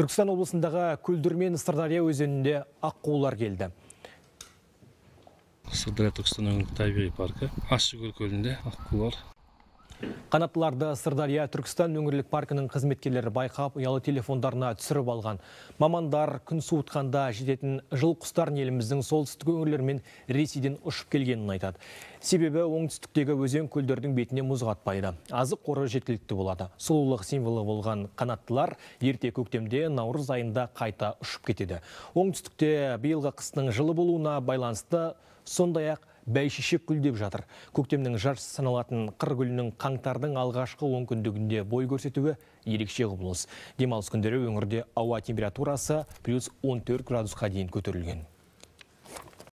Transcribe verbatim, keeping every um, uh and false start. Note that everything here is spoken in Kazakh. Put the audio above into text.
Түркістан облысындағы Көлдірмен Сырдария өзенінде аққулар келді. Сырдария Түркістан өңірлік табиғи паркі Ащыкөл көлінде аққулар. Қанаттыларды Сырдария Түркістан өңірлік паркінің қызметкерлері байқап, ұялы телефондарына түсіріп алған. Мамандар күн суытқанда жететін жыл құстарын еліміздің солтүстік өңірлерімен Ресейден ұшып келгенін айтады. Себебі оңтүстіктегі өзен көлдердің бетіне мұз қатпайды. Азық қоры жеткілікті болады. Сұлулық символы болған қанаттылар ерте көктемде наурыз айында қайта ұшып кетеді. Оңтүстікте биылғы қыстың жылы болуына байланысты сондай-ақ бәйшешек гүлдеп жатыр. Көктемнің жаршысы саналатын қыр гүлінің қаңтардың алғашқы он күндігінде бой көрсетуі ерекше құбылыс. Демалыс күндері өңірде ауа температурасы плюс он төрт градусқа дейін көтерілген.